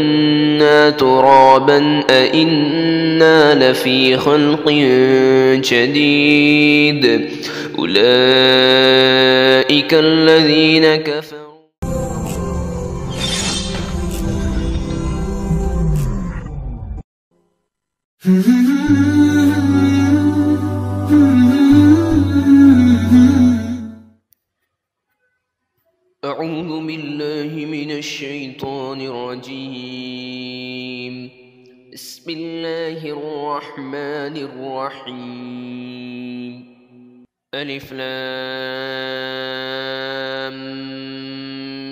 كنا ترابا أئنا لفي خلق جديد أولئك الذين كفروا. أعوذ بالله من الشيطان الرجيم. بسم الله الرحمن الرحيم. ألف لام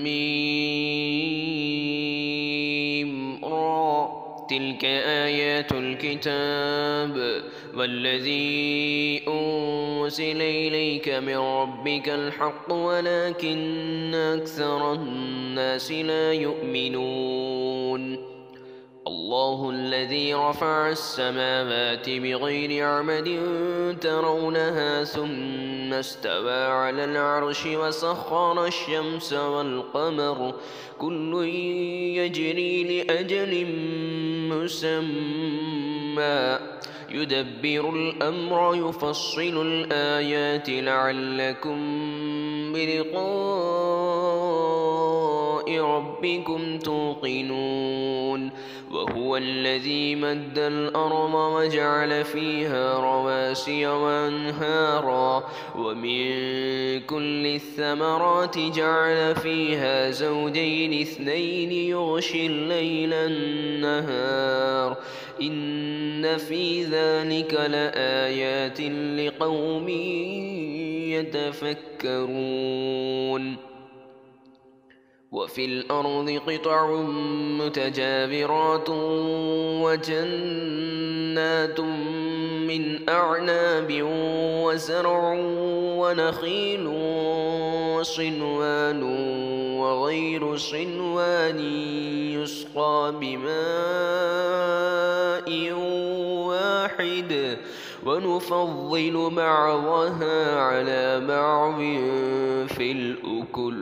ميم را. تلك آيات الكتاب والذي أنزل إليك من ربك الحق ولكن أكثر الناس لا يؤمنون. الله الذي رفع السماوات بغير عمد ترونها ثم استوى على العرش وسخر الشمس والقمر كل يجري لأجل مسمى يدبر الأمر يفصل الآيات لعلكم بلقاء ربكم توقنون. وهو الذي مد الأرض وجعل فيها رواسي وأنهارا ومن كل الثمرات جعل فيها زوجين اثنين يغشي الليل النهار إن في ذلك لآيات لقوم يتفكرون. وفي الأرض قطع متجاورات وجنات من أعناب وزرع ونخيل صنوان وغير صنوان يسقى بماء واحد ونفضل بعضها على بعض في الأكل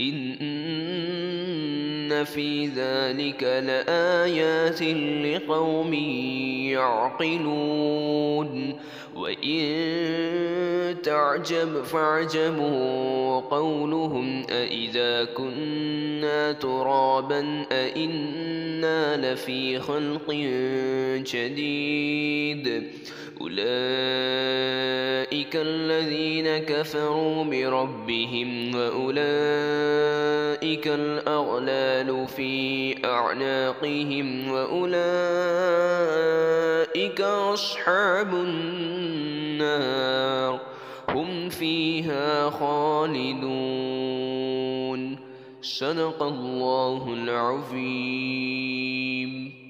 إن في ذلك لآيات لقوم يعقلون. وإن تعجب فاعجب قولهم أإذا كنا ترابا أإنا لفي خلق جديد أولئك الذين كفروا بربهم وأولئك الأغلال في أعناقهم وأولئك أصحاب النار هم فيها خالدون. صدق الله العظيم.